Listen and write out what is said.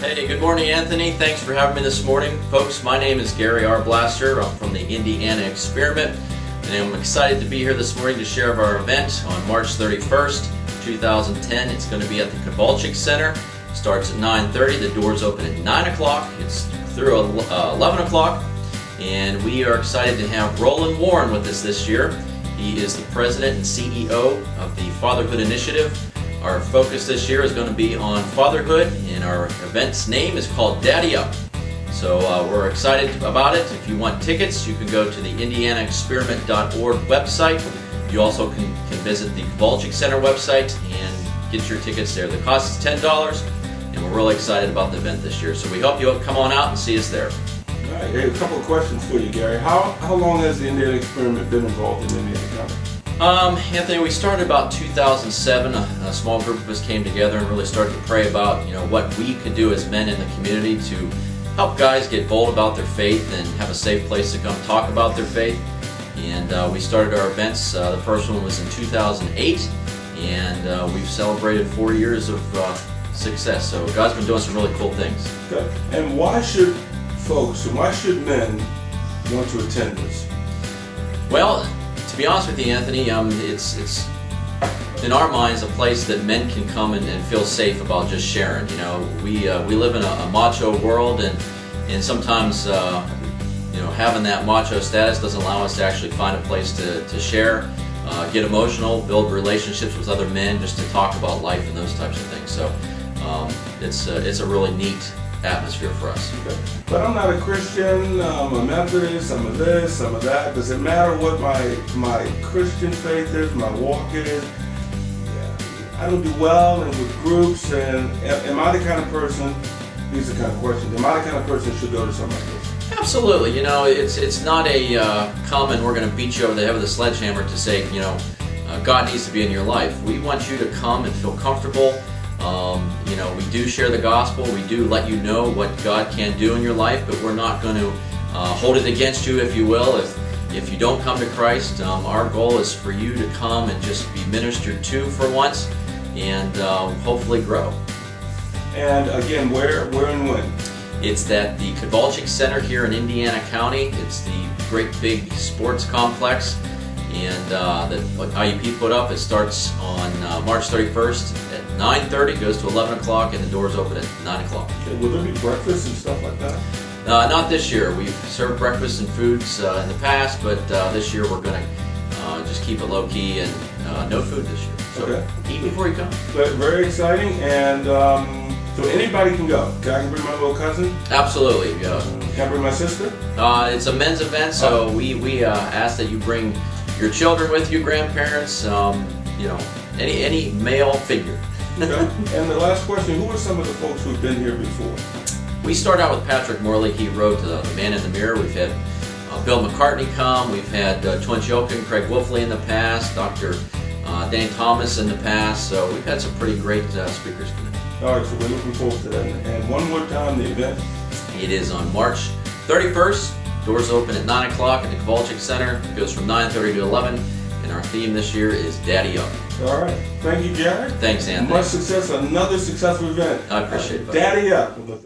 Hey, good morning, Anthony. Thanks for having me this morning. Folks, my name is Gary R. Arblaster. I'm from the Indiana Experiment, and I'm excited to be here this morning to share of our event on March 31st, 2010. It's going to be at the Kovalchick Center. It starts at 9:30. The doors open at 9 o'clock. It's through 11 o'clock. And we are excited to have Roland Warren with us this year. He is the president and CEO of the Fatherhood Initiative. Our focus this year is going to be on fatherhood, and our event's name is called Daddy Up. So we're excited about it. If you want tickets, you can go to the IndianaExperiment.org website. You also can visit the Kovalchick Center website and get your tickets there. The cost is $10, and we're really excited about the event this year. So we hope you'll come on out and see us there. All right, hey, a couple of questions for you, Gary. How long has the Indiana Experiment been involved in Indiana County? Anthony, we started about 2007. A small group of us came together and really started to pray about, you know, what we could do as men in the community to help guys get bold about their faith and have a safe place to come talk about their faith. And we started our events. The first one was in 2008, and we've celebrated 4 years of success. So God's been doing some really cool things. Okay. And why should men want to attend this? Well, to be honest with you, Anthony, it's in our minds a place that men can come and feel safe about just sharing. You know, we live in a macho world, and sometimes you know, having that macho status doesn't allow us to actually find a place to share, get emotional, build relationships with other men, just to talk about life and those types of things. So it's a really neat atmosphere for us. Okay. But I'm not a Christian, I'm a Methodist, I'm a this, I'm a that. Does it matter what my Christian faith is, my walk is? I don't do well and with groups, and am I the kind of person, these are the kind of questions, am I the kind of person who should go to something like this? Absolutely. You know, it's not a common, we're going to beat you over the head with a sledgehammer to say, you know, God needs to be in your life. We want you to come and feel comfortable. You know, we do share the gospel, we do let you know what God can do in your life, but we're not going to hold it against you, if you will, if you don't come to Christ. Our goal is for you to come and just be ministered to for once, and hopefully grow. And again, where and when? It's at the Kovalchick Center here in Indiana County. It's the great big sports complex, and that IUP put up. It starts on March 31st at 9:30, goes to 11 o'clock, and the doors open at 9 o'clock. Okay, will there be breakfast and stuff like that? Not this year. We've served breakfast and foods in the past, but this year we're going to just keep it low-key, and no food this year. So okay. Eat before you come. But very exciting, and so anybody can go. Can I bring my little cousin? Absolutely. Yeah. Can I bring my sister? It's a men's event, so we ask that you bring your children with you, grandparents, you know, any male figure. Okay. And the last question, who are some of the folks who've been here before? We start out with Patrick Morley. He wrote The Man in the Mirror. We've had Bill McCartney come. We've had Twin Chilken, Craig Wolfley in the past, Dr. Dan Thomas in the past. So we've had some pretty great speakers today. All right, so we're looking forward to that. And one more time, the event? It is on March 31st. Doors open at 9 o'clock at the Kovalchick Center. It goes from 9:30 to 11, and our theme this year is Daddy Up. All right. Thank you, Gary. Thanks, Anthony. Much success. Another successful event. I appreciate it. Buddy. Daddy Up.